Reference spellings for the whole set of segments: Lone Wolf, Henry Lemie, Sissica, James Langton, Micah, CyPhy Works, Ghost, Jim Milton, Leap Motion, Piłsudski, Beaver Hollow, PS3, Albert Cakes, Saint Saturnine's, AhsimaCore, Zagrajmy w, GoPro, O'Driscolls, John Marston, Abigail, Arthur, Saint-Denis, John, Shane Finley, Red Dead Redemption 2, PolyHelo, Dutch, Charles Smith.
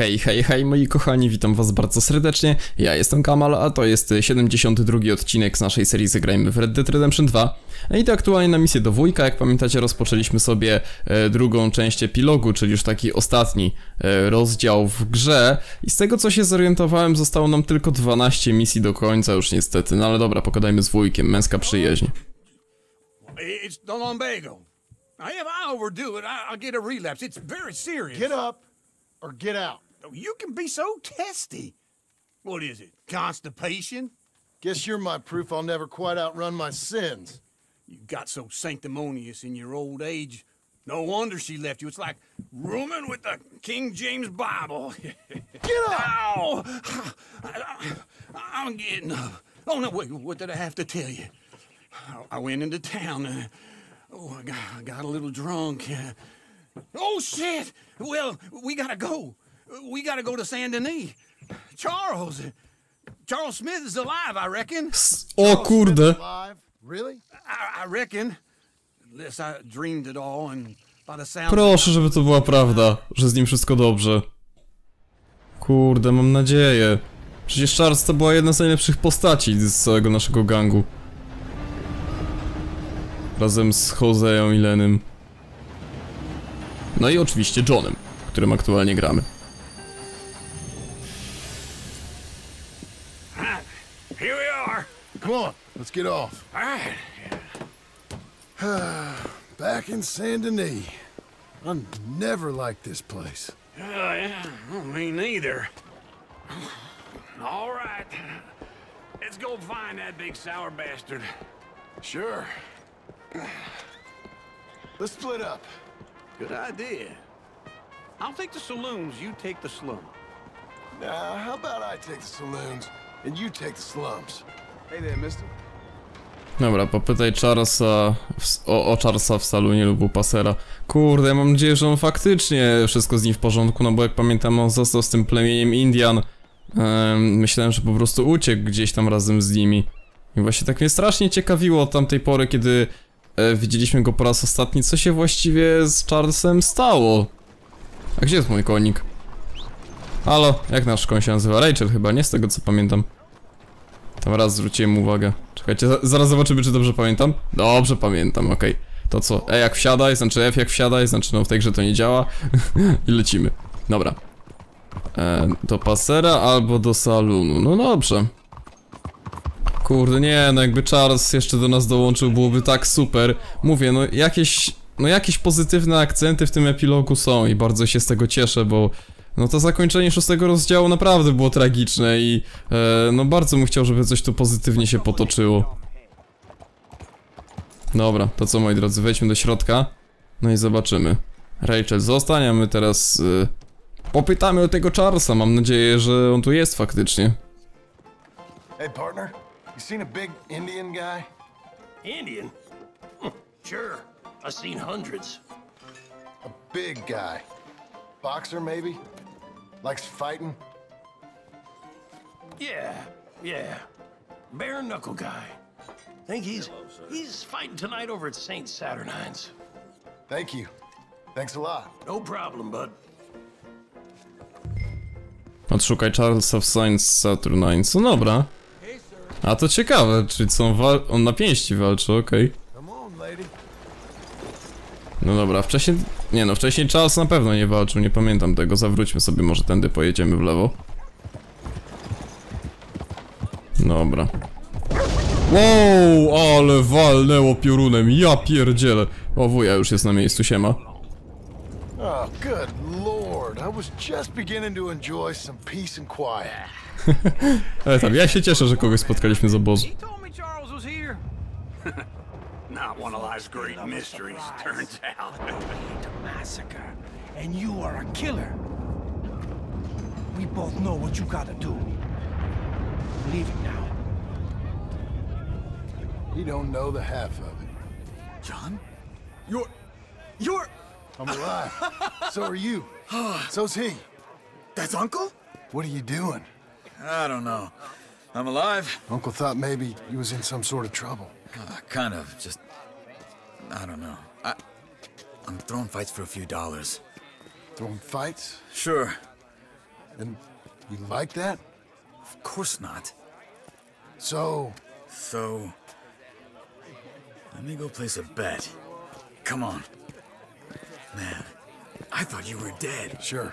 Hej, hej, hej moi kochani, witam was bardzo serdecznie, ja jestem Kamal, a to jest 72 odcinek z naszej serii Zagrajmy w Red Dead Redemption 2. I to aktualnie na misję do wujka, jak pamiętacie rozpoczęliśmy sobie drugą część epilogu, czyli już taki ostatni rozdział w grze. I z tego co się zorientowałem zostało nam tylko 12 misji do końca już niestety, no ale dobra, pogadajmy z wujkiem, męska przyjaźń. It's the lumbago. If I overdo it, I'll get a relapse. It's very serious. Get up or get out. You can be so testy. What is it? Constipation? Guess you're my proof I'll never quite outrun my sins. You got so sanctimonious in your old age. No wonder she left you. It's like rooming with the King James Bible. Get up! Ow! I'm getting up. Oh, no, wait, what did I have to tell you? I went into town. I got a little drunk. Oh, shit! Well, we gotta go. We gotta go to Saint-Denis. Charles Smith is alive, I reckon. Oh, kurde. Alive? Really? I reckon. Unless I dreamed it all and by the sound. Proszę, żeby to była prawda, że z nim wszystko dobrze. Kurde, mam nadzieję. Przecież Charles to była jedna z najlepszych postaci z całego naszego gangu. Razem z Hoseją i Lenym. No i oczywiście Johnem, którym aktualnie gramy. Here we are. Come on, let's get off. All right. Back in Saint-Denis. I never liked this place. Yeah, me neither. All right. Let's go find that big sour bastard. Sure. Let's split up. Good idea. I'll take the saloons, you take the slum. Nah, how about I take the saloons and you take the slums? Hey there, mister. Dobra, popytaj Charlesa o Charlesa w salonie lub u Pasera. Kurde, ja mam nadzieję, że on faktycznie wszystko z nim w porządku, no bo jak pamiętam on został z tym plemieniem Indian. Myślałem, że po prostu uciekł gdzieś tam razem z nimi. I właśnie tak mnie strasznie ciekawiło od tamtej pory, kiedy widzieliśmy go po raz ostatni, co się właściwie z Charlesem stało. A gdzie jest mój konik? Halo, jak nasz koń się nazywa? Rachel chyba, nie? Z tego co pamiętam. Tam raz zwróciłem uwagę. Czekajcie, zaraz zobaczymy czy dobrze pamiętam. Dobrze pamiętam, okej. To co? E jak wsiadaj, znaczy F jak wsiadaj, znaczy no w tej grze to nie działa. I lecimy. Dobra. Do Pasera albo do salonu, no dobrze. Kurde, nie, no jakby Charles jeszcze do nas dołączył, byłoby tak super. Mówię, no jakieś pozytywne akcenty w tym epilogu są i bardzo się z tego cieszę, bo no to zakończenie 6. rozdziału naprawdę było tragiczne i no bardzo bym chciał, żeby coś tu pozytywnie się potoczyło. Dobra, to co moi drodzy, wejdźmy do środka. No i zobaczymy. Rachel zostań, a my teraz popytamy o tego Charlesa, mam nadzieję, że on tu jest faktycznie. Hey partner. You seen a big Indian guy? Indian? Sure. I've seen hundreds. A big guy. Boxer, maybe? Likes fighting? Yeah. Bare knuckle guy. Think he's fighting tonight over at Saint Saturnine's. Thank you. Thanks a lot. No problem, bud. Odszukaj Charlesa w Saint Saturnine's. No dobra. A to ciekawe, czyli co on na pięści walczy, okej. No dobra, wcześniej... Nie no, wcześniej Charles na pewno nie walczył, nie pamiętam tego. Zawróćmy sobie, może tędy pojedziemy w lewo. Dobra. Wow, ale walnęło piorunem, ja pierdzielę. O wuja już jest na miejscu, siema. Oh, good lord, I was just beginning to enjoy some peace and quiet. Ale tam, ja się cieszę, że kogoś spotkaliśmy z obozu. John? You're... I'm alive. So are you. So's he. That's Uncle? What are you doing? I don't know. I'm alive. Uncle thought maybe you was in some sort of trouble. Kind of, just... I don't know. I'm throwing fights for a few dollars. Throwing fights? Sure. And you like that? Of course not. So... Let me go place a bet. Come on. Man, I thought you were dead. Sure.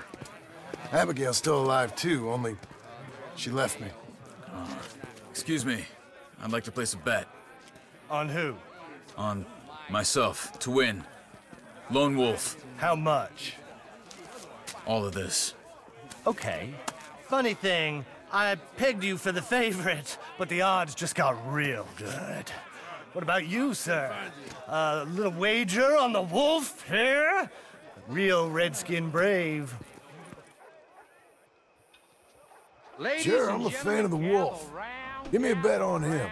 Abigail's still alive too, only she left me. Excuse me. I'd like to place a bet. On who? On myself, to win. Lone Wolf. How much? All of this. Okay. Funny thing, I pegged you for the favorite, but the odds just got real good. What about you, sir? A little wager on the wolf here? Real redskin brave. Sure, I'm a fan of the wolf. Give me a bet on him.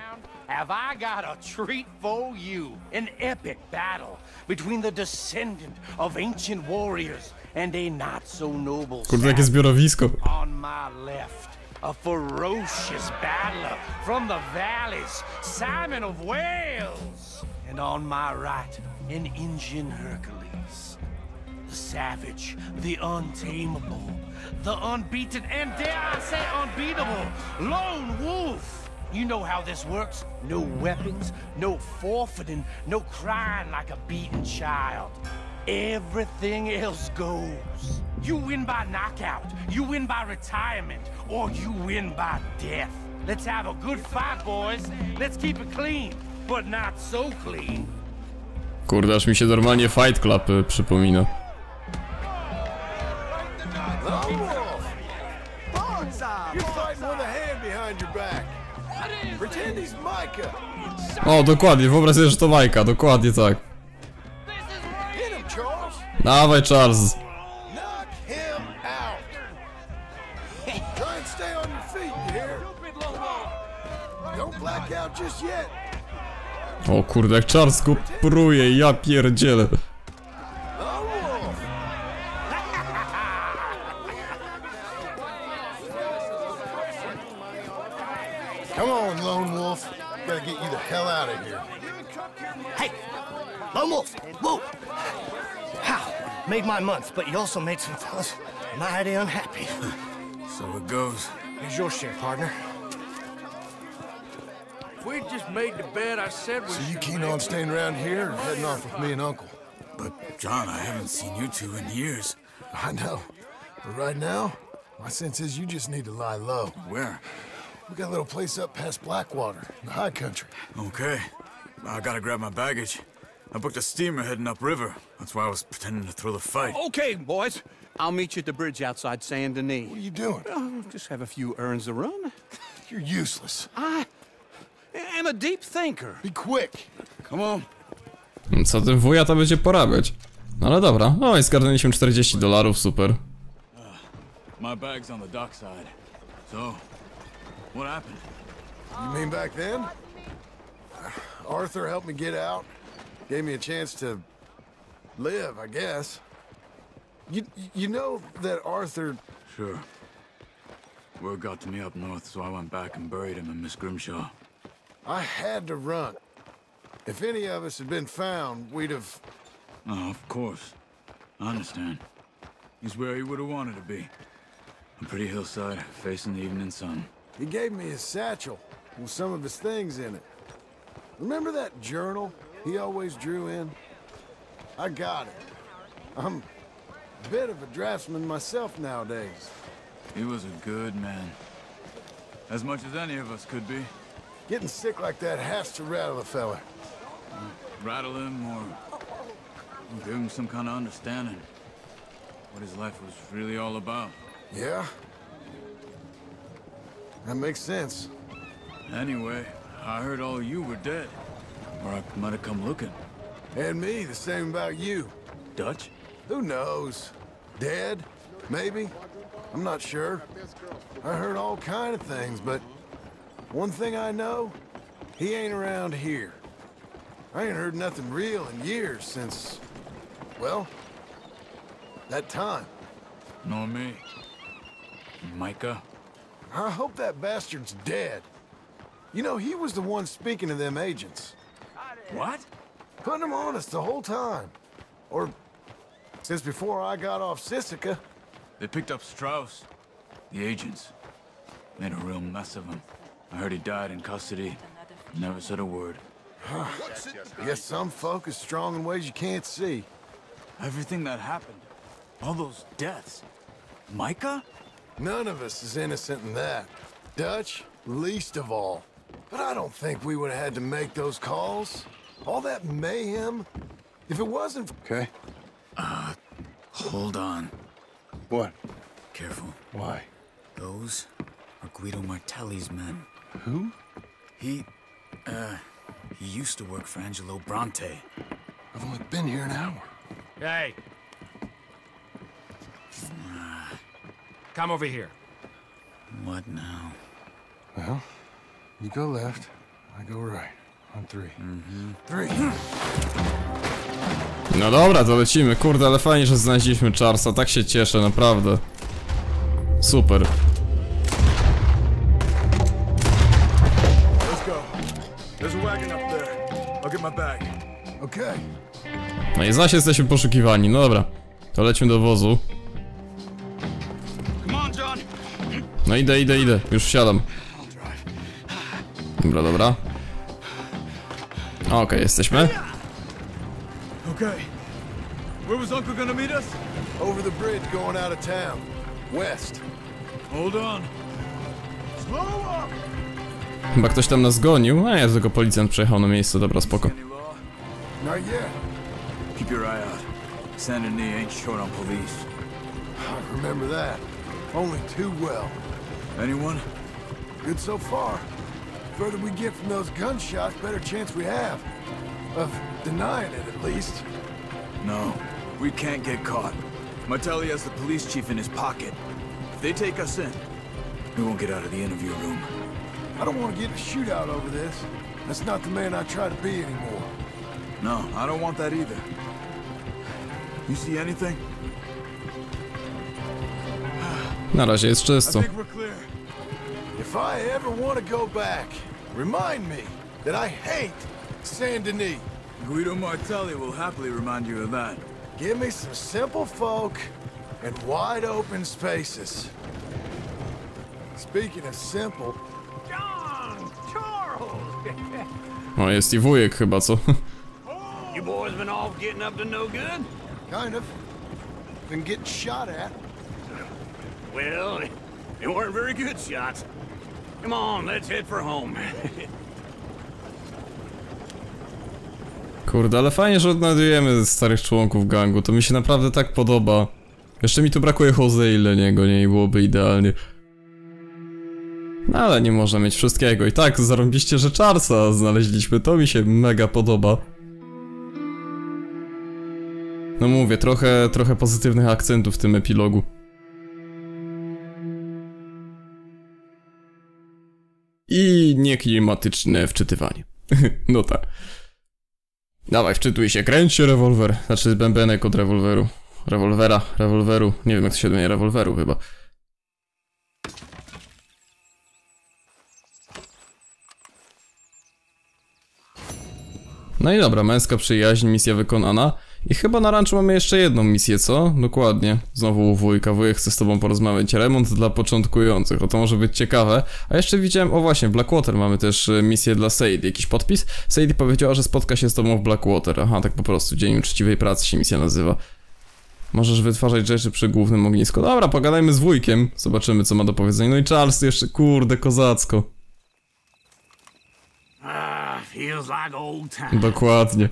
Have I got a treat for you? An epic battle between the descendant of ancient warriors and a not-so-noble on my left. A ferocious battler from the valleys, Simon of Wales. And on my right, an Indian Hercules. The savage, the untamable, the unbeaten, and dare I say unbeatable, Lone Wolf. You know how this works. No weapons, no forfeiting, no crying like a beaten child. Everything else goes. You win by knockout, you win by retirement, or you win by death. Let's have a good fight, boys. Let's keep it clean, but not so clean. Kurde, aż mi się normalnie Fight Club przypomina. O, dokładnie, wyobraź sobie, że to Micah, dokładnie tak. Dawaj, Charles. O kurde, jak Charles go pruje, ja pierdzielę. Come on, Lone Wolf. Gotta get you the hell out of here. Hey, Lone Wolf. Whoa. How? Made my month, but you also made some fellas mighty unhappy. So it goes. Here's your share, partner. We just made the bed I said we. So you keen on staying around here or heading off with me and Uncle? But, John, I haven't seen you two in years. I know. But right now, my sense is you just need to lie low. Where? We got a little place up past Blackwater, in the high country. Okay. I gotta grab my baggage. I booked a steamer heading upriver. That's why I was pretending to throw the fight. Okay, boys. I'll meet you at the bridge outside Saint-Denis. What are you doing? Oh, just have a few errands to run. You're useless. I'm a deep thinker. Be quick. Come on. Co tym wuja to będzie porabiać. No ale dobra. O, i zgarnęliśmy $40, super. My bag's on the dockside. So, what happened? You mean back then? Arthur helped me get out. Gave me a chance to live, I guess. You know that Arthur... Sure. Word got to me up north, so I went back and buried him in Miss Grimshaw. I had to run. If any of us had been found, we'd have... Oh, of course. I understand. He's where he would have wanted to be. A pretty hillside, facing the evening sun. He gave me his satchel, with some of his things in it. Remember that journal he always drew in? I got it. I'm a bit of a draftsman myself nowadays. He was a good man. As much as any of us could be. Getting sick like that has to rattle a fella. Rattle him or give him some kind of understanding. What his life was really all about. Yeah. That makes sense. Anyway, I heard all you were dead. Or I might have come looking. And me, the same about you. Dutch? Who knows? Dead? Maybe? I'm not sure. I heard all kind of things, but... One thing I know, he ain't around here. I ain't heard nothing real in years since, well, that time. Nor me. Micah. I hope that bastard's dead. You know, he was the one speaking to them agents. What? Putting them on us the whole time. Or, since before I got off Sissica. They picked up Strauss. The agents made a real mess of him. I heard he died in custody. Never said a word. Huh. I guess some folk is strong in ways you can't see. Everything that happened, all those deaths. Micah? None of us is innocent in that. Dutch, least of all. But I don't think we would have had to make those calls. All that mayhem, if it wasn't... Okay. Hold on. What? Careful. Why? Those are Guido Martelli's men. Who? He used to work for Angelo Bronte. I've only been here an hour. Hey! Come over here. What now? Well, you go left, I go right. On three. Three. No dobra, to lecimy. Kurde, ale fajnie, że znaleźliśmy Charlesa. Tak się cieszę, naprawdę. Super. No i zaś jesteśmy poszukiwani, no dobra. To lecimy do wozu. No idę, już wsiadam. Dobra. Okej, jesteśmy. Where was Uncle gonna meet us? Over the bridge going out of town. West. Hold on. Slow up. Chyba ktoś tam nas gonił, a ja tylko policjant przejechał na miejsce, dobra, spoko. Not yet. Keep your eye out. Saint-Denis ain't short on police. I remember that. Only too well. Anyone? Good so far. The further we get from those gunshots, better chance we have. Of denying it, at least. No, we can't get caught. Martelli has the police chief in his pocket. If they take us in, we won't get out of the interview room. I don't want to get in a shootout over this. That's not the man I try to be anymore. No, I don't want that either. You see anything? Na razie jest czysto. If I ever want to go back, remind me that I hate Saint-Denis. Guido Martelli will happily remind you of that. Give me some simple folk and wide open spaces. Speaking of simple... John! Charles! O, jest i wujek chyba, co? You boys been off getting up to no good? Kind of. Been getting shot at. Well, they weren't very good shots. Come on, let's head for home. Kurde, ale fajnie, że odnajdujemy starych członków gangu. To mi się naprawdę tak podoba. Jeszcze mi tu brakuje Hosei i Leniego, nie? I byłoby idealnie. No ale nie można mieć wszystkiego. I tak, zarąbiście, że Charlesa znaleźliśmy. To mi się mega podoba. No mówię, trochę pozytywnych akcentów w tym epilogu. I nieklimatyczne wczytywanie. No tak. Dawaj, wczytuj się, kręć się rewolwer. Znaczy bębenek od rewolweru. Rewolweru. Nie wiem jak to się odmienia, rewolweru chyba. No i dobra, męska przyjaźń, misja wykonana. I chyba na ranczu mamy jeszcze jedną misję, co? Dokładnie. Znowu u wujka. Wujek chce z tobą porozmawiać. Remont dla początkujących. O, to może być ciekawe. A jeszcze widziałem, o właśnie, Blackwater. Mamy też misję dla Sadie. Jakiś podpis? Sadie powiedziała, że spotka się z tobą w Blackwater. Aha, tak po prostu. Dzień uczciwej pracy się misja nazywa. Możesz wytwarzać rzeczy przy głównym ognisku. Dobra, pogadajmy z wujkiem. Zobaczymy, co ma do powiedzenia. No i Charles jeszcze, kurde, kozacko. Dokładnie.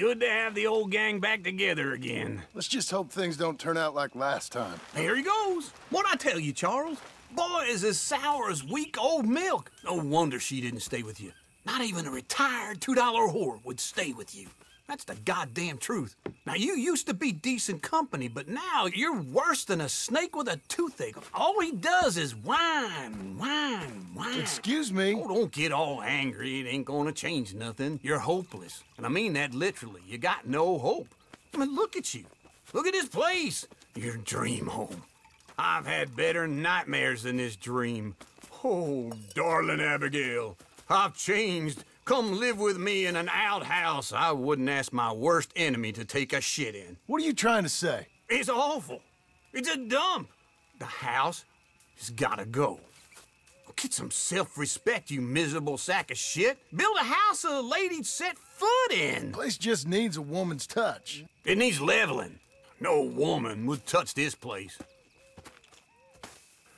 Good to have the old gang back together again. Let's just hope things don't turn out like last time. Here he goes. What'd I tell you, Charles? Boy is as sour as weak old milk. No wonder she didn't stay with you. Not even a retired $2 whore would stay with you. That's the goddamn truth. Now, you used to be decent company, but now you're worse than a snake with a toothache. All he does is whine. Excuse me? Oh, don't get all angry. It ain't gonna change nothing. You're hopeless. And I mean that literally. You got no hope. I mean, look at you. Look at this place. Your dream home. I've had better nightmares than this dream. Oh, darling Abigail, I've changed. Come live with me in an outhouse I wouldn't ask my worst enemy to take a shit in. What are you trying to say? It's awful. It's a dump. The house, He's gotta go. Get some self-respect, you miserable sack of shit. Build a house a lady'd set foot in. The place just needs a woman's touch. It needs leveling. No woman would touch this place.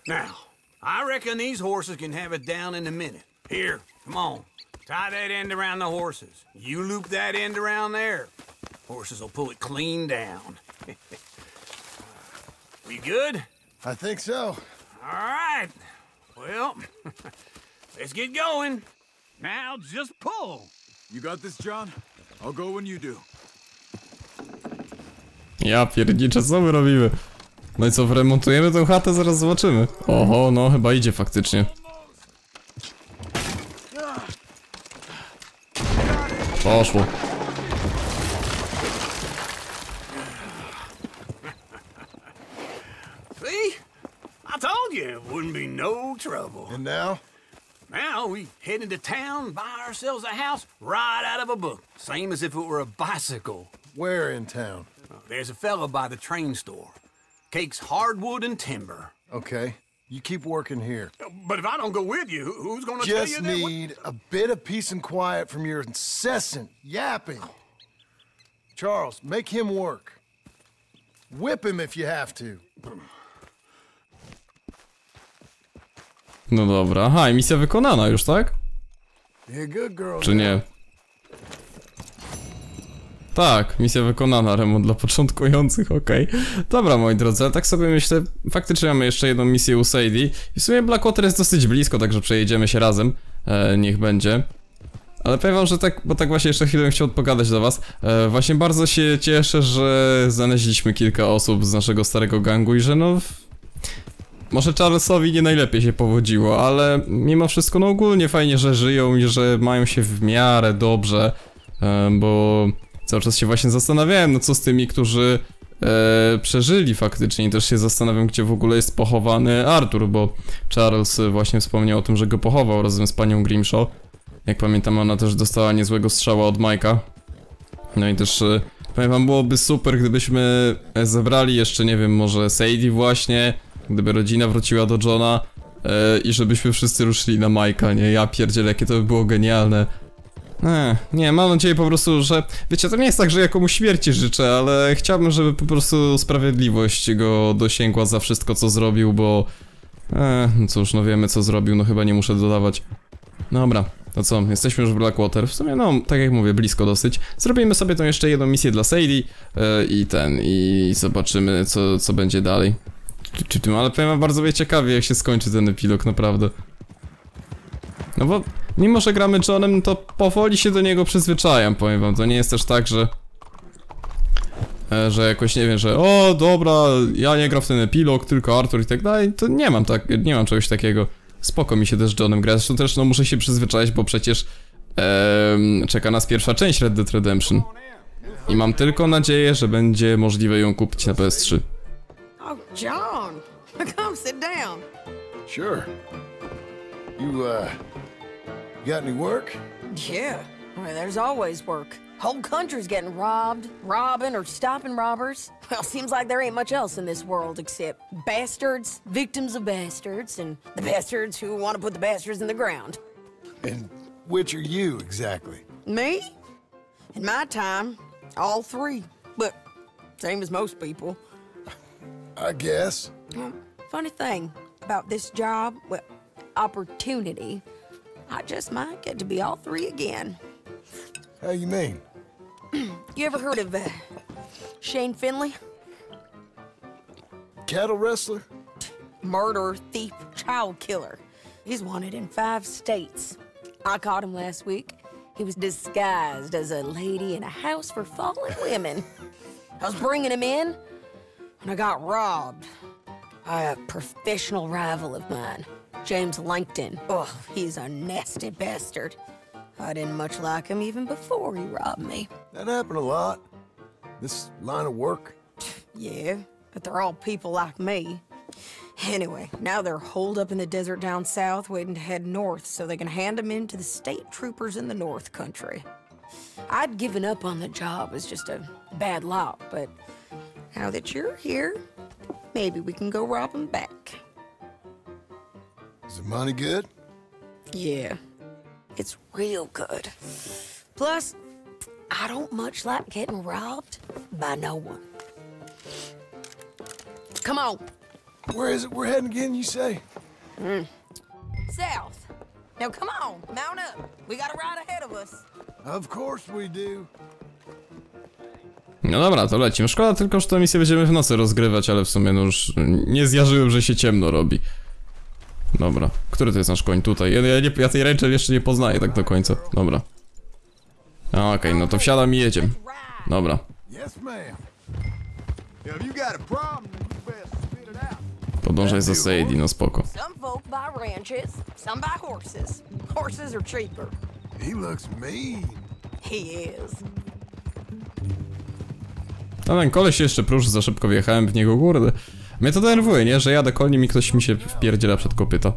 Now, I reckon these horses can have it down in a minute. Here, come on. Tie that end around the horses. You loop that end around there. Horses will pull it clean down. We good? I think so. All right. Well, let's get going. Now just pull. You got this, John? I'll go when you do. Ja pierniczę, co my robimy? No I co, remontujemy tę chatę? Zaraz zobaczymy. Oho, no chyba idzie faktycznie. Poszło. It wouldn't be no trouble. And now? Now we head into town, buy ourselves a house right out of a book. Same as if it were a bicycle. Where in town? There's a fella by the train store. Cakes hardwood and timber. Okay, you keep working here. But if I don't go with you, who's gonna tell you that? Just need a bit of peace and quiet from your incessant yapping. Charles, make him work. Whip him if you have to. No dobra, aha, I misja wykonana już, tak? Czy nie? Tak, misja wykonana, remont dla początkujących, okej. Dobra, moi drodzy, tak sobie myślę, faktycznie mamy jeszcze jedną misję u Sadie. I w sumie Blackwater jest dosyć blisko, także przejedziemy się razem, niech będzie. Ale powiem wam, że tak, bo tak właśnie jeszcze chwilę bym chciał pogadać do was. Właśnie bardzo się cieszę, że znaleźliśmy kilka osób z naszego starego gangu i że no... Może Charlesowi nie najlepiej się powodziło, ale mimo wszystko no ogólnie fajnie, że żyją i że mają się w miarę dobrze, bo cały czas się właśnie zastanawiałem, no co z tymi, którzy przeżyli faktycznie, i też się zastanawiam, gdzie w ogóle jest pochowany Arthur, bo Charles właśnie wspomniał o tym, że go pochował razem z panią Grimshaw. Jak pamiętam, ona też dostała niezłego strzała od Micah. No i też powiem wam, byłoby super, gdybyśmy zebrali jeszcze, nie wiem, może Sadie właśnie, gdyby rodzina wróciła do Johna i żebyśmy wszyscy ruszyli na Micah, nie? Ja pierdzielę, jakie to by było genialne. Nie, mam nadzieję po prostu, że... Wiecie, to nie jest tak, że ja komuś śmierci życzę, ale chciałbym, żeby po prostu sprawiedliwość go dosięgła za wszystko, co zrobił, bo... no cóż, no wiemy, co zrobił, no chyba nie muszę dodawać. Dobra, to co? Jesteśmy już w Blackwater. W sumie, no, tak jak mówię, blisko dosyć. Zrobimy sobie tą jeszcze jedną misję dla Sadie i zobaczymy, co będzie dalej. Ale powiem wam, bardzo mnie ciekawie, jak się skończy ten epilog, naprawdę. No bo, mimo że gramy Johnem, to powoli się do niego przyzwyczajam, powiem wam. To nie jest też tak, że jakoś, nie wiem, że o, dobra, ja nie gram w ten epilog, tylko Arthur i tak dalej. To nie mam czegoś takiego. Spoko mi się też Johnem gra, zresztą też, no, muszę się przyzwyczaić, bo przecież czeka nas pierwsza część Red Dead Redemption. I mam tylko nadzieję, że będzie możliwe ją kupić na PS3. Oh, John, come sit down. Sure. You, got any work? Yeah, well, there's always work. Whole country's getting robbed, robbing, or stopping robbers. Well, seems like there ain't much else in this world except bastards, victims of bastards, and the bastards who want to put the bastards in the ground. And which are you, exactly? Me? In my time, all three. But same as most people. I guess. Funny thing about this job, well, opportunity, I just might get to be all three again. How you mean? You ever heard of Shane Finley? Cattle wrestler? Murderer, thief, child killer. He's wanted in 5 states. I caught him last week. He was disguised as a lady in a house for fallen women. I was bringing him in. I got robbed by a professional rival of mine, James Langton. Oh, he's a nasty bastard. I didn't much like him even before he robbed me. That happened a lot. This line of work. Yeah, but they're all people like me. Anyway, now they're holed up in the desert down south waiting to head north so they can hand them in to the state troopers in the north country. I'd given up on the job as just a bad lot, but... Now that you're here, maybe we can go rob him back. Is the money good? Yeah, it's real good. Plus, I don't much like getting robbed by no one. Come on. Where is it we're heading again, you say? South. Now come on, mount up. We got a ride ahead of us. Of course we do. No dobra, to lecimy. Szkoda tylko, że tę misję będziemy w nocy rozgrywać, ale w sumie no już nie zjarzyłem, że się ciemno robi. Dobra, który to jest nasz koń tutaj? Ja tej ręczy jeszcze nie poznaję tak do końca. Dobra. Okej, no to wsiadam i jedziemy. Dobra. Podążaj za Sadie, no spoko. No ten koleś jeszcze próż, za szybko wjechałem w niego, kurde. Mnie to denerwuje, nie? Że jadę koniem i ktoś mi się wpierdziela przed kopyta.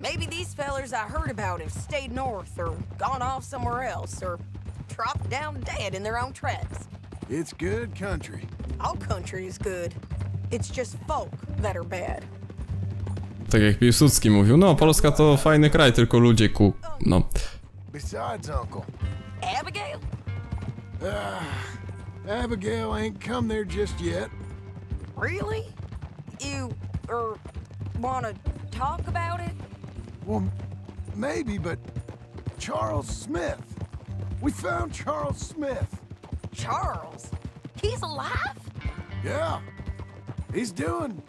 Maybe these fellers I heard about have stayed north or gone off somewhere else or dropped down dead in their own tracks. It's good country. All country is good. It's just folk that are bad. Tak jak Piłsudski mówił, no Polska to fajny kraj, tylko ludzie no. Besides, Uncle. Abigail? Abigail ain't come there just yet. Really? You wanna talk about it? Well, maybe, but Charles Smith. We found Charles Smith. Charles? He's alive? Yeah. He's doing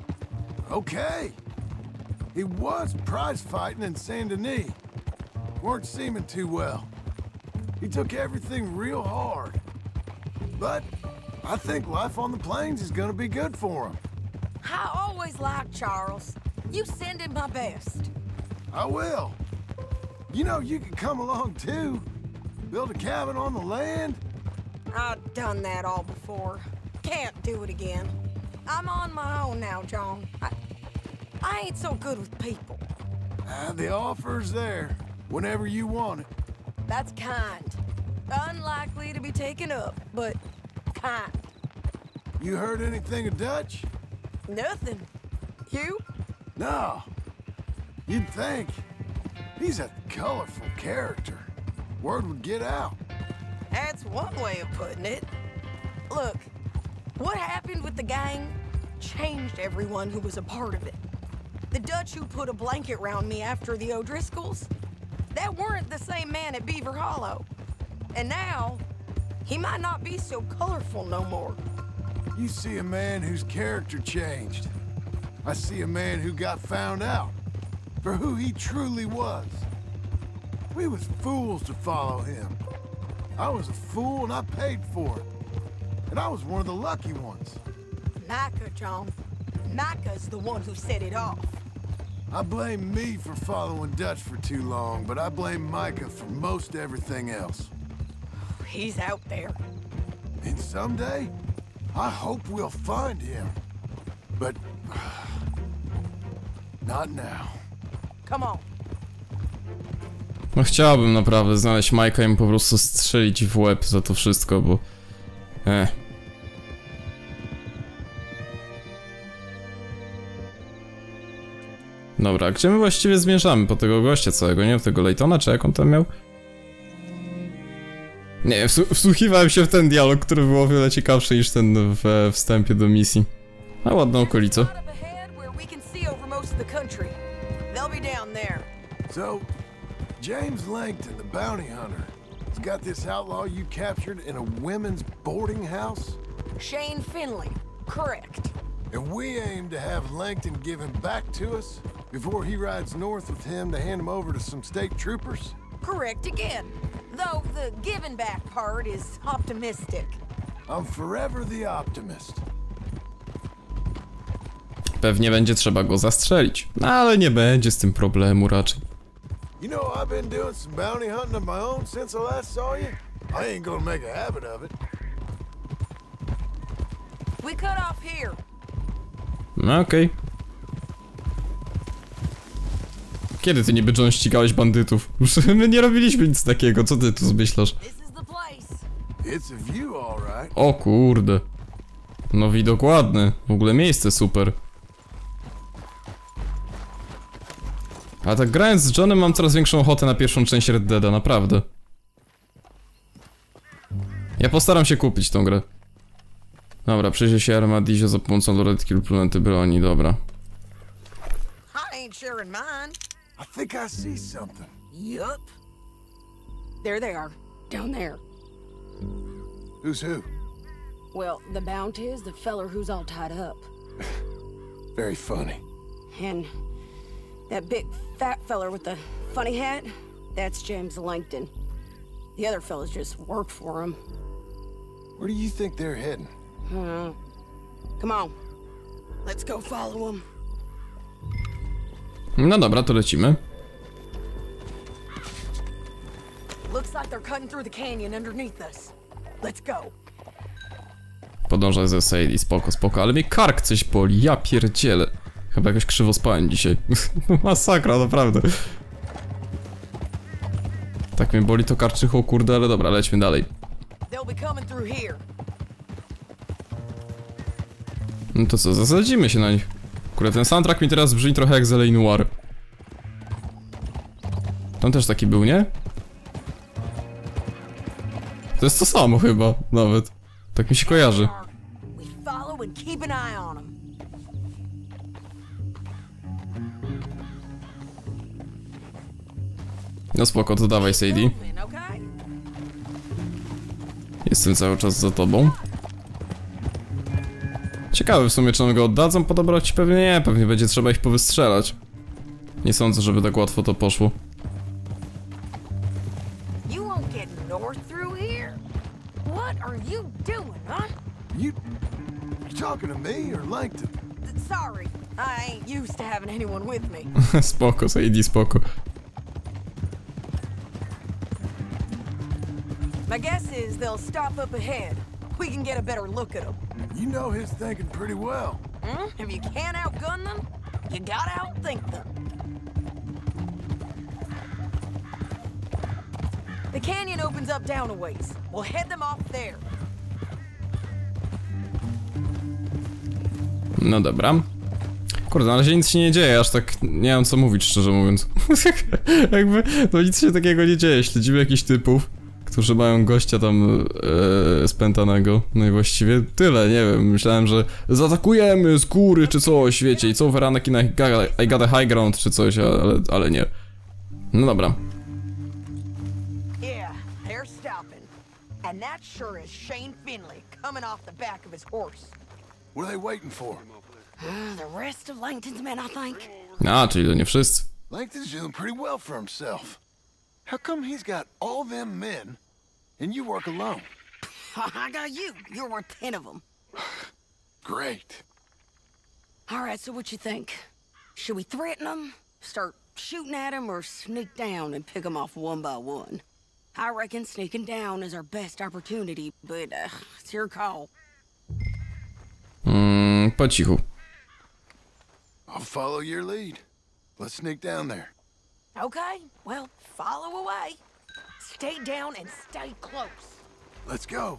okay. He was prize fighting in Saint-Denis. Weren't seeming too well. He took everything real hard. But I think life on the plains is gonna be good for him. I always liked Charles. You send him my best. I will. You know, you could come along too. Build a cabin on the land. I've done that all before. Can't do it again. I'm on my own now, John. I ain't so good with people. The offer's there. Whenever you want it. That's kind. Unlikely to be taken up, but kind. You heard anything of Dutch? Nothing. You? No. You'd think. He's a colorful character. Word would get out. That's one way of putting it. Look, what happened with the gang changed everyone who was a part of it. The Dutch who put a blanket round me after the O'Driscolls, that weren't the same man at Beaver Hollow. And now, he might not be so colorful no more. You see a man whose character changed. I see a man who got found out. For who he truly was. We was fools to follow him. I was a fool and I paid for it. And I was one of the lucky ones. Micah, John. Micah's the one who set it off. I blame me for following Dutch for too long, but I blame Micah for most everything else. He's out there. And someday, I hope we'll find him. But not now. No chciałbym naprawdę znaleźć Mike'a i mu po prostu strzelić w łeb za to wszystko, bo... Dobra, gdzie my właściwie zmierzamy? Po tego gościa całego, nie? Tego Laytona, czy jak on tam miał? Nie, wsłuchiwałem się w ten dialog, który był o wiele ciekawszy niż ten w wstępie do misji. A ładną okolicę. So, James Langton, the bounty hunter, has got this outlaw you captured in a women's boarding house? Shane Finley, correct. And we aim to have Langton give him back to us before he rides north with him to hand him over to some state troopers? Correct again, though the giving back part is optimistic. I'm forever the optimist. Pewnie będzie trzeba go zastrzelić, no ale nie będzie z tym problemu raczej. You know, I've been doing some bounty hunting of my own since I last saw you. I ain't gonna make a habit of it. We cut off here. Okej. Kiedy ty niby, John, ścigałeś bandytów? My nie robiliśmy nic takiego, co ty tu zmyślasz? O kurde. No widok ładny. W ogóle miejsce super. A tak grając z Johnem mam coraz większą ochotę na pierwszą część Red Deada, naprawdę. Ja postaram się kupić tą grę. Dobra, przyjdzie się armadillo za pomocą lornetki lub lunety broni, dobra. Well, the bounty is the feller who's all tied up. Very funny. And that big fat feller with the funny hat, that's James Langton. The other fellas just work for him. Where do you think they're heading? Come on. Let's go follow him. No dobra, to lecimy. Looks like they're cutting through the canyon underneath us. Let's go. Podążaj ze Sadie, spoko, spoko, ale mnie kark coś boli, ja pierdzielę. Chyba jakoś krzywo spałem dzisiaj. Masakra, naprawdę. Tak mnie boli to karczycho, kurde, ale dobra, lećmy dalej. No to co, zasadzimy się na nich. Kurde, ten soundtrack mi teraz brzmi trochę jak z L.A. Noire. Tam też taki był, nie? To jest to samo chyba, nawet. Tak mi się kojarzy. No spoko, to dawaj, Sadie. Jestem cały czas za tobą. Ciekawe w sumie, czy nam go oddadzą podobrać? Pewnie nie, pewnie będzie trzeba ich powystrzelać. Nie sądzę, żeby tak łatwo to poszło. Spoko, Sadie, spoko. My guess is they'll stop up ahead. We can get a better look at him. You know his thinking pretty well. If you can't outgun them, you gotta outthink them. The canyon opens up down a ways. We'll head them off there. No dobra. Kurde, na razie nic się nie dzieje, aż tak nie wiem co mówić, szczerze mówiąc. Jakby, no nic się takiego nie dzieje, śledzimy jakichś typów, którzy mają gościa tam spętanego. No i właściwie tyle, nie wiem, myślałem, że zaatakujemy z góry czy coś, wiecie, i co weranek i na I got a high ground czy coś, ale nie. No dobra. Yeah, they're stopping. And that sure is Shane Finley coming off the back of his horse. What are they waiting for? The rest of Langton's men, I think. A, czyli to nie wszyscy. Langton's doing pretty well for himself. How come he's got all them men, and you work alone? I got you. You're worth 10 of them. Great. All right, so what you think? Should we threaten them, start shooting at them, or sneak down and pick them off one by one? I reckon sneaking down is our best opportunity, but it's your call. Po cichu. I'll follow your lead. Let's sneak down there. Okay, well, follow away. Stay down and stay close. Let's go.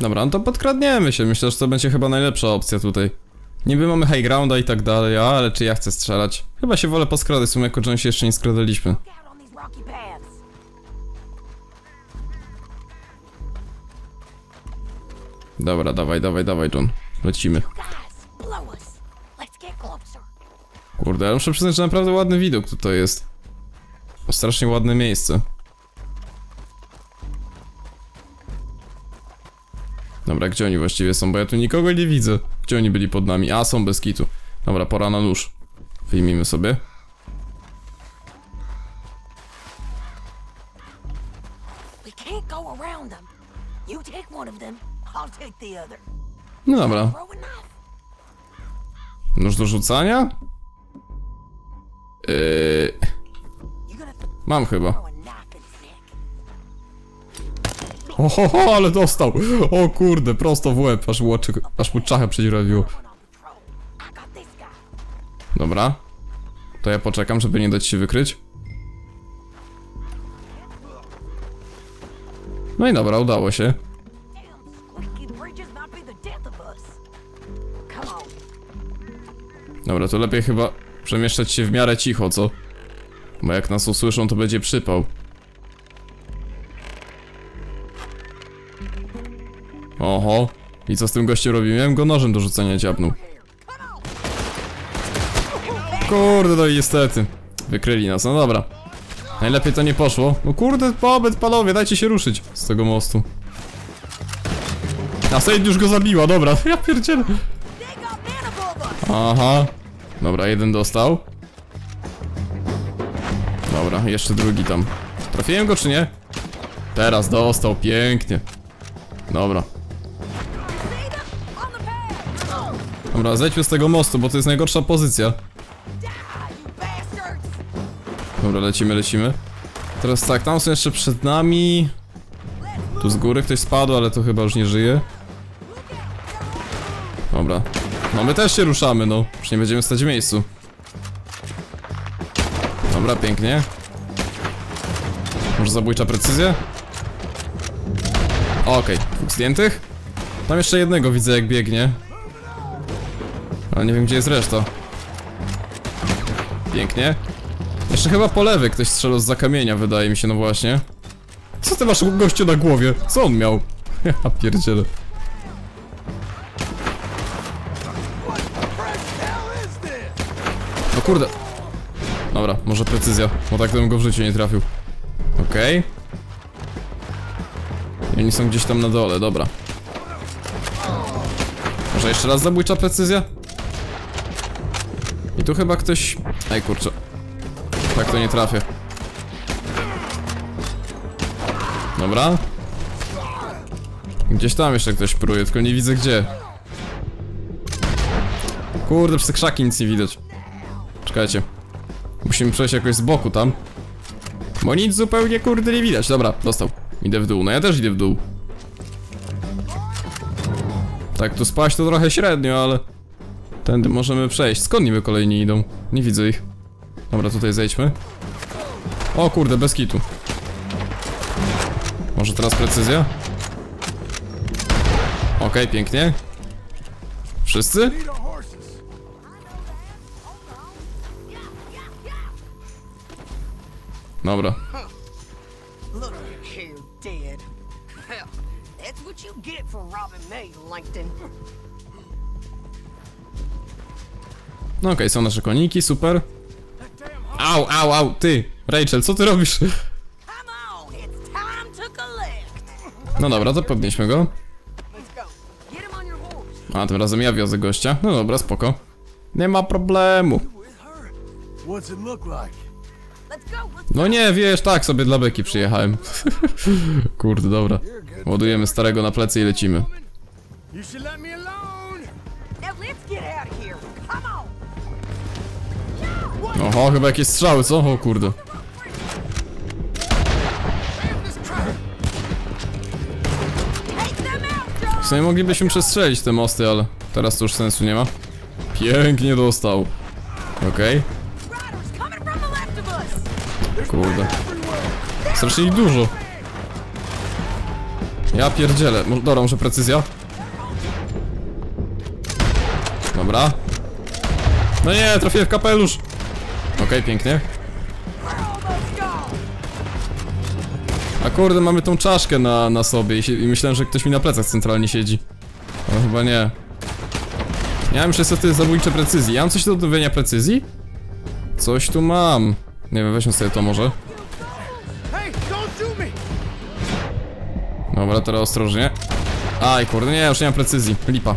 Dobra, no to podkradniemy się. Myślę, że to będzie chyba najlepsza opcja tutaj. Niby mamy high grounda i tak dalej, ale czy ja chcę strzelać? Chyba się wolę poskradać, w sumie jako John się jeszcze nie skradaliśmy. Dobra, dawaj, dawaj, dawaj, John. Lecimy. Kurde, ale muszę przyznać, że naprawdę ładny widok tutaj jest. Strasznie ładne miejsce. Dobra, gdzie oni właściwie są? Bo ja tu nikogo nie widzę. Gdzie oni byli pod nami? A, są bez kitu. Dobra, pora na nóż. Wyjmijmy sobie. No dobra. Nóż do rzucania? Mam chyba. Ohoho, ale dostał! O kurde, prosto w łeb, aż, aż mu czachę przedziurawiło. Dobra. To ja poczekam, żeby nie dać się wykryć. No i dobra, udało się. Dobra, to lepiej chyba przemieszczać się w miarę cicho, co? Bo jak nas usłyszą, to będzie przypał. Oho. I co z tym gościem robi? Miałem go nożem do rzucenia dziabnął. Kurde, no i niestety. Wykryli nas, no dobra. Najlepiej to nie poszło. No kurde, pobyt panowie, dajcie się ruszyć z tego mostu. A Sadie już go zabiła, dobra, ja pierdzielę. Aha. Dobra, jeden dostał. Dobra, jeszcze drugi tam. Trafiłem go czy nie? Teraz dostał, pięknie. Dobra. Dobra, zejdźmy z tego mostu, bo to jest najgorsza pozycja. Dobra, lecimy, lecimy. Teraz tak, tam są jeszcze przed nami. Tu z góry ktoś spadł, ale to chyba już nie żyje. Dobra. No my też się ruszamy, no. Już nie będziemy stać w miejscu. Dobra, pięknie. Może zabójcza precyzja? Okej, dwóch zdjętych. Tam jeszcze jednego widzę jak biegnie. Ale nie wiem gdzie jest reszta. Pięknie. Jeszcze chyba po lewej ktoś strzelał z zakamienia, wydaje mi się, no właśnie. Co ty masz gościu na głowie? Co on miał? Ja pierdzielę. No kurde. Dobra, może precyzja, bo tak to bym go w życiu nie trafił. Okej. I oni są gdzieś tam na dole, dobra. Może jeszcze raz zabójcza precyzja? I tu chyba ktoś... Ej kurczę. Tak to nie trafię. Dobra. Gdzieś tam jeszcze ktoś pruje, tylko nie widzę gdzie. Kurde, przez te krzaki nic nie widać. Czekajcie. Musimy przejść jakoś z boku tam. Bo nic zupełnie kurde nie widać. Dobra, dostał. Idę w dół, no ja też idę w dół. Tak tu spaść to trochę średnio, ale tędy możemy przejść. Skąd niby kolejni idą? Nie widzę ich. Dobra, tutaj zejdźmy. O kurde, bez kitu. Może teraz precyzja? Okej, pięknie. Wszyscy? Dobra. No okej, są nasze koniki, super. Au, au, au, ty, Rachel, co ty robisz? No dobra, to podnieśmy go. A, tym razem ja wiozę gościa. No dobra, spoko. Nie ma problemu. No nie, wiesz, tak sobie dla beki przyjechałem. Kurde, dobra. Ładujemy starego na plecy i lecimy. Oho, chyba jakieś strzały, co? O kurde. W sumie moglibyśmy przestrzelić te mosty, ale teraz to już sensu nie ma. Pięknie dostał. Okej. Kurde. Strasznie ich dużo. Ja pierdzielę. Dobra, może precyzja? Dobra. No nie, trafię w kapelusz. Okej, pięknie. A kurde, mamy tą czaszkę na sobie i myślałem, że ktoś mi na plecach centralnie siedzi. Ale chyba nie. Ja mam 600 zabójcze precyzji. Ja mam coś do odnowienia precyzji? Coś tu mam. Nie wiem, weźmy sobie to może. Dobra, teraz ostrożnie. Aj kurde, nie, już nie mam precyzji. Lipa.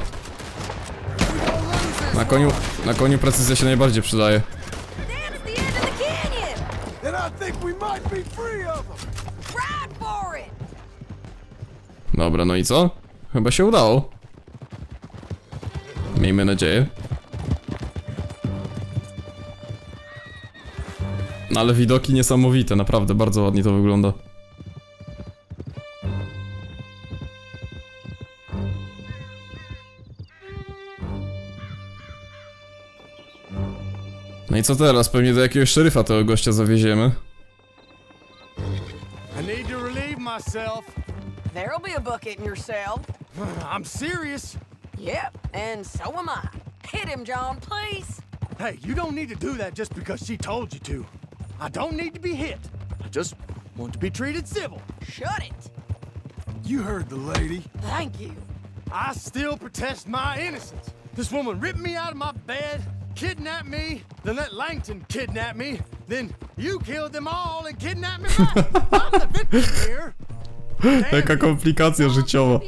Na koniu precyzja się najbardziej przydaje. Dobra, no i co? Chyba się udało. Miejmy nadzieję. No ale widoki niesamowite, naprawdę bardzo ładnie to wygląda. No i co teraz? Pewnie do jakiegoś szeryfa tego gościa zawieziemy. There'll be a bucket in your cell. I'm serious. Yep, and so am I. Hit him, John, please. Hey, you don't need to do that just because she told you to. I don't need to be hit. I just want to be treated civil. Shut it. You heard the lady. Thank you. I still protest my innocence. This woman ripped me out of my bed, kidnapped me, then let Langton kidnap me, then you killed them all and kidnapped me back. I'm the victim here. Taka komplikacja życiowa.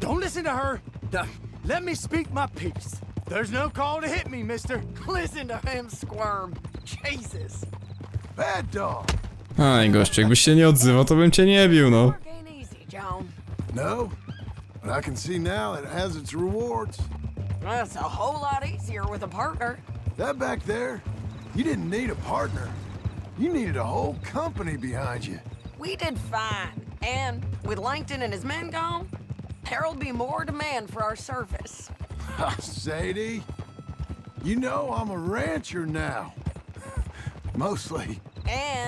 Don't listen to her. Let me speak my piece. There's no call to hit me, mister. Listen to him squirm. Jesus. Bad dog. Aj, gościu, jakbyś się nie odzywał, to bym cię nie bił, no. No, but I can see now it has its rewards. That's a whole lot easier with a partner. That back there, you didn't need a partner. You needed a whole company behind you. We did fine. And with Langton and his men gone, there'll be more demand for our service. Sadie, you know I'm a rancher now. Mostly.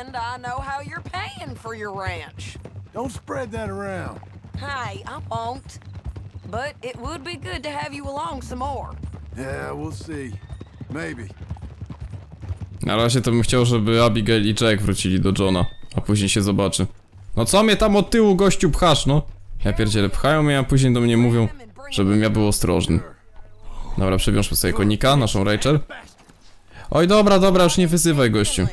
And I know how you're paying for your ranch. Don't spread that around. Hey, I won't. But it would be good to have you along some more. Yeah, we'll see. Maybe. Na razie to bym chciał, żeby Abigail i Jack wrócili do Johna, a później się zobaczy. No co mnie tam od tyłu, gościu, pchasz, no? Ja pierdzielę, pchają mnie, a później do mnie mówią, żebym ja był ostrożny. Dobra, przywiążmy sobie konika, naszą Rachel. Oj, dobra, dobra, już nie wyzywaj, gościu.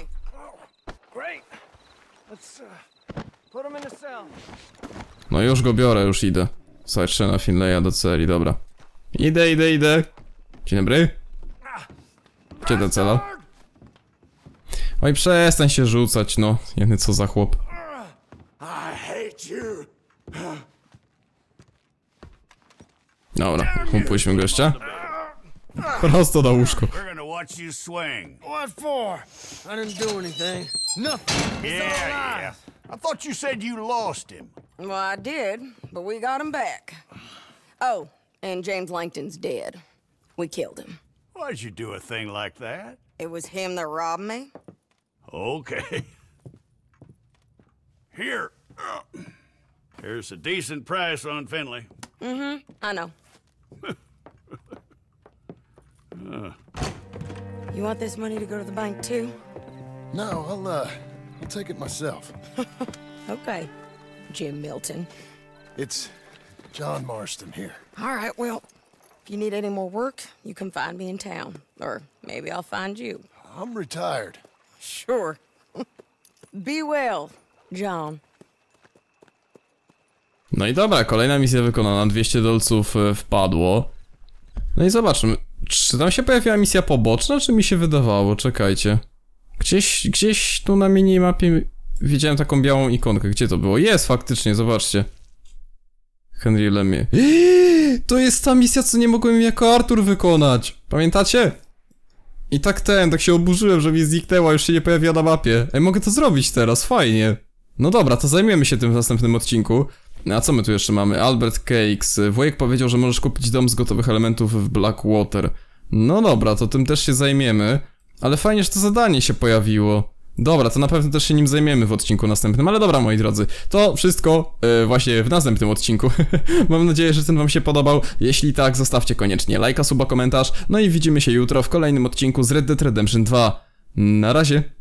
No już go biorę, już idę. Słuchajcie, na Finleya do celi, dobra. Idę, idę, idę. Dzień dobry. Gdzie do cela? Oj, przestań się rzucać, no. Jeny, co za chłop. Dobra, kumpujmy gościa. Prosto na łóżko. I thought you said you lost him. Well, I did, but we got him back. Oh, and James Langton's dead. We killed him. Why'd you do a thing like that? It was him that robbed me. Okay. Here. There's a decent price on Finley. Mm-hmm, I know. You want this money to go to the bank, too? No, I'll take it myself. Okay, Jim Milton. It's John Marston here. All right, well, if you need any more work, you can find me in town. Or maybe I'll find you. I'm retired. Sure. Be well, John. No i dobra, kolejna misja wykonana, 200 dolców wpadło. No i zobaczmy, czy tam się pojawiła misja poboczna, czy mi się wydawało? Czekajcie. Gdzieś tu na minimapie widziałem taką białą ikonkę. Gdzie to było? Jest faktycznie, zobaczcie. Henry Lemie. To jest ta misja, co nie mogłem jako Arthur wykonać. Pamiętacie? I tak się oburzyłem, że mi zniknęła, już się nie pojawiła na mapie. Ej, mogę to zrobić teraz, fajnie. No dobra, to zajmiemy się tym w następnym odcinku. A co my tu jeszcze mamy? Albert Cakes. Wojek powiedział, że możesz kupić dom z gotowych elementów w Blackwater. No dobra, to tym też się zajmiemy. Ale fajnie, że to zadanie się pojawiło. Dobra, to na pewno też się nim zajmiemy w odcinku następnym. Ale dobra, moi drodzy, to wszystko właśnie w następnym odcinku. Mam nadzieję, że ten wam się podobał. Jeśli tak, zostawcie koniecznie lajka, suba, komentarz. No i widzimy się jutro w kolejnym odcinku z Red Dead Redemption 2. Na razie.